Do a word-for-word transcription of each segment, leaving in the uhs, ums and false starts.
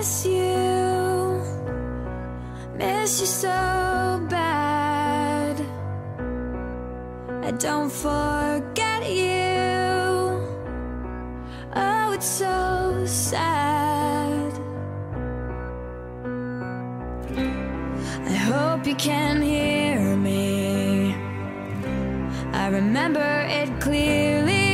miss you, miss you so bad. I don't forget you, oh it's so sad. I hope you can hear me, I remember it clearly.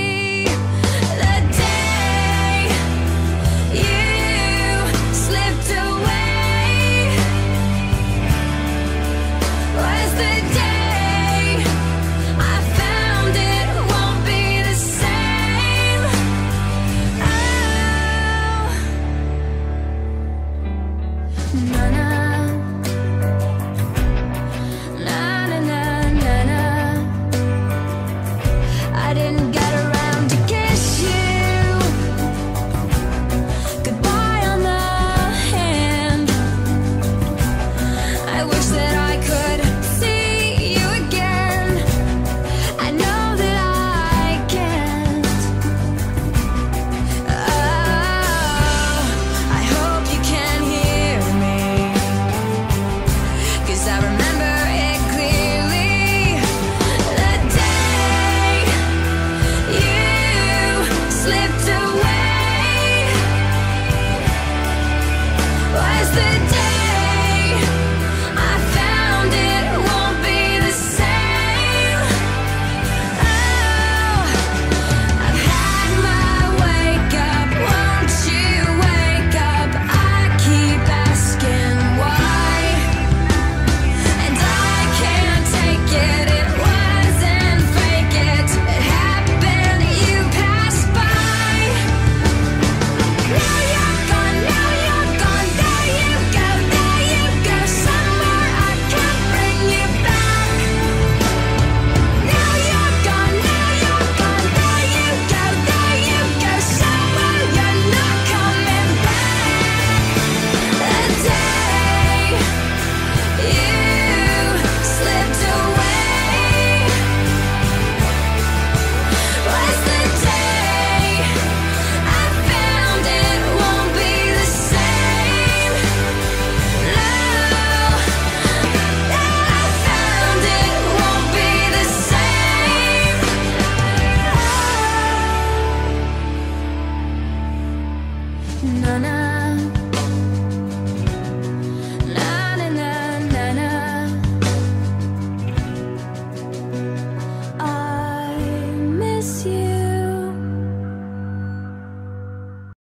Na na.